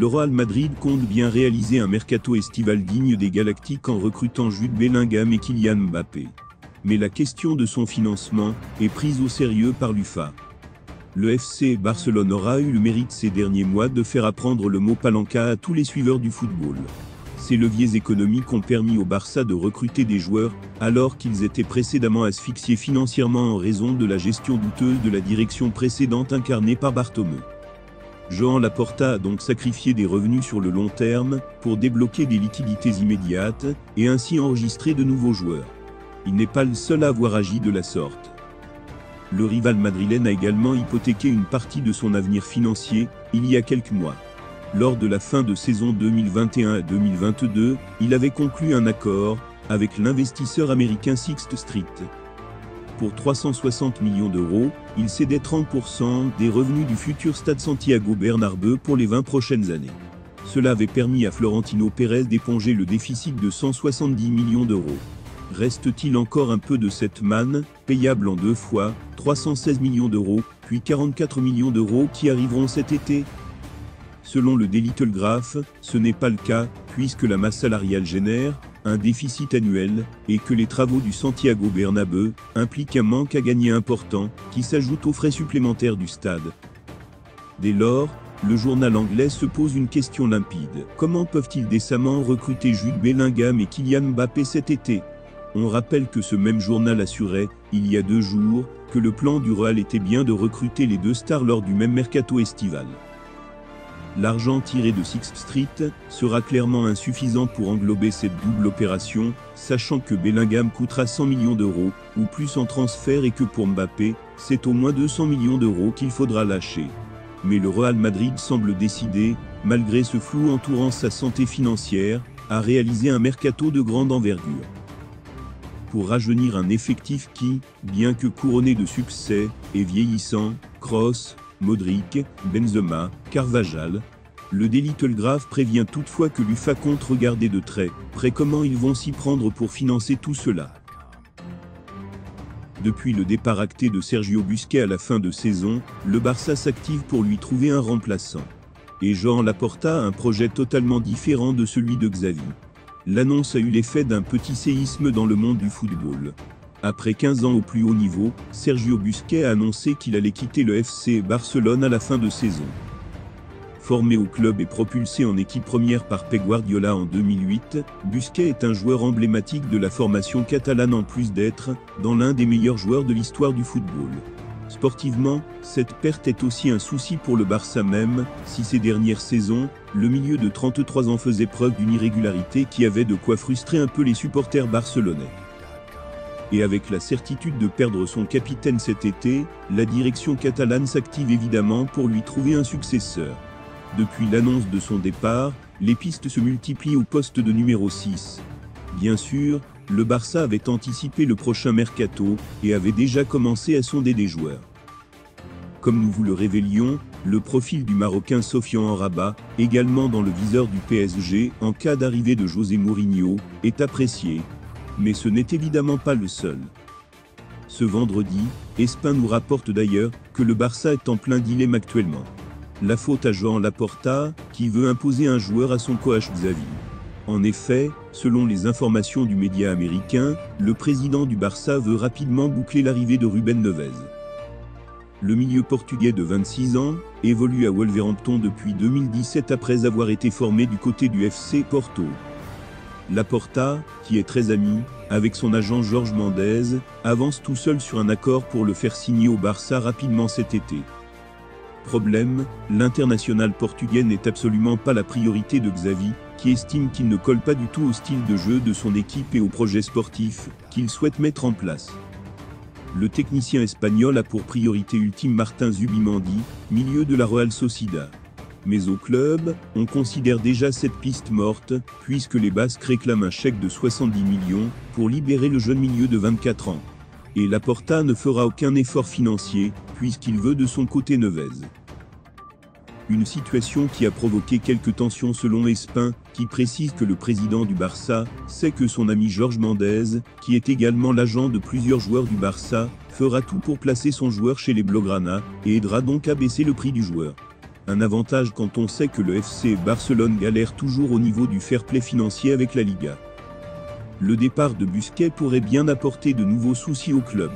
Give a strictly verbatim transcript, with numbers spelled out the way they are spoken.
le Real Madrid compte bien réaliser un mercato estival digne des Galactiques en recrutant Jude Bellingham et Kylian Mbappé. Mais la question de son financement est prise au sérieux par l'U F A. Le F C Barcelone aura eu le mérite ces derniers mois de faire apprendre le mot palanca à tous les suiveurs du football. Ces leviers économiques ont permis au Barça de recruter des joueurs, alors qu'ils étaient précédemment asphyxiés financièrement en raison de la gestion douteuse de la direction précédente incarnée par Bartomeu. Joan Laporta a donc sacrifié des revenus sur le long terme, pour débloquer des liquidités immédiates, et ainsi enregistrer de nouveaux joueurs. Il n'est pas le seul à avoir agi de la sorte. Le rival madrilène a également hypothéqué une partie de son avenir financier, il y a quelques mois. Lors de la fin de saison deux mille vingt et un à deux mille vingt-deux, il avait conclu un accord avec l'investisseur américain Sixth Street. Pour trois cent soixante millions d'euros, il cédait trente pour cent des revenus du futur stade Santiago Bernabéu pour les vingt prochaines années. Cela avait permis à Florentino Pérez d'éponger le déficit de cent soixante-dix millions d'euros. Reste-t-il encore un peu de cette manne, payable en deux fois, trois cent seize millions d'euros, puis quarante-quatre millions d'euros qui arriveront cet été ? Selon le Daily Telegraph, ce n'est pas le cas, puisque la masse salariale génère un déficit annuel, et que les travaux du Santiago Bernabéu impliquent un manque à gagner important, qui s'ajoute aux frais supplémentaires du stade. Dès lors, le journal anglais se pose une question limpide. Comment peuvent-ils décemment recruter Jude Bellingham et Kylian Mbappé cet été ? On rappelle que ce même journal assurait, il y a deux jours, que le plan du Real était bien de recruter les deux stars lors du même mercato estival. L'argent tiré de Sixth Street sera clairement insuffisant pour englober cette double opération, sachant que Bellingham coûtera cent millions d'euros, ou plus en transfert et que pour Mbappé, c'est au moins deux cents millions d'euros qu'il faudra lâcher. Mais le Real Madrid semble décidé, malgré ce flou entourant sa santé financière, à réaliser un mercato de grande envergure. Pour rajeunir un effectif qui, bien que couronné de succès, est vieillissant, Kroos, Modric, Benzema, Carvajal. Le Daily Telegraph prévient toutefois que l'U F A compte regarder de très près comment ils vont s'y prendre pour financer tout cela. Depuis le départ acté de Sergio Busquets à la fin de saison, le Barça s'active pour lui trouver un remplaçant. Et Joan Laporta a un projet totalement différent de celui de Xavi. L'annonce a eu l'effet d'un petit séisme dans le monde du football. Après quinze ans au plus haut niveau, Sergio Busquets a annoncé qu'il allait quitter le F C Barcelone à la fin de saison. Formé au club et propulsé en équipe première par Pep Guardiola en deux mille huit, Busquets est un joueur emblématique de la formation catalane en plus d'être, dans l'un des meilleurs joueurs de l'histoire du football. Sportivement, cette perte est aussi un souci pour le Barça même, si ces dernières saisons, le milieu de trente-trois ans faisait preuve d'une irrégularité qui avait de quoi frustrer un peu les supporters barcelonais. Et avec la certitude de perdre son capitaine cet été, la direction catalane s'active évidemment pour lui trouver un successeur. Depuis l'annonce de son départ, les pistes se multiplient au poste de numéro six. Bien sûr, le Barça avait anticipé le prochain mercato, et avait déjà commencé à sonder des joueurs. Comme nous vous le révélions, le profil du Marocain Sofiane Rabbat, également dans le viseur du P S G en cas d'arrivée de José Mourinho, est apprécié. Mais ce n'est évidemment pas le seul. Ce vendredi, E S P N nous rapporte d'ailleurs que le Barça est en plein dilemme actuellement. La faute à Joan Laporta, qui veut imposer un joueur à son coach Xavi. En effet, selon les informations du média américain, le président du Barça veut rapidement boucler l'arrivée de Ruben Neves. Le milieu portugais de vingt-six ans évolue à Wolverhampton depuis deux mille dix-sept après avoir été formé du côté du F C Porto. Laporta, qui est très ami avec son agent Jorge Mendes, avance tout seul sur un accord pour le faire signer au Barça rapidement cet été. Problème, l'international portugais n'est absolument pas la priorité de Xavi, qui estime qu'il ne colle pas du tout au style de jeu de son équipe et au projet sportif qu'il souhaite mettre en place. Le technicien espagnol a pour priorité ultime Martin Zubimendi, milieu de la Real Sociedad. Mais au club, on considère déjà cette piste morte, puisque les Basques réclament un chèque de soixante-dix millions pour libérer le jeune milieu de vingt-quatre ans. Et Laporta ne fera aucun effort financier, puisqu'il veut de son côté Neves. Une situation qui a provoqué quelques tensions selon E S P N, qui précise que le président du Barça sait que son ami Jorge Mendes, qui est également l'agent de plusieurs joueurs du Barça, fera tout pour placer son joueur chez les Blaugrana, et aidera donc à baisser le prix du joueur. un avantage quand on sait que le F C Barcelone galère toujours au niveau du fair play financier avec la Liga. Le départ de Busquets pourrait bien apporter de nouveaux soucis au club.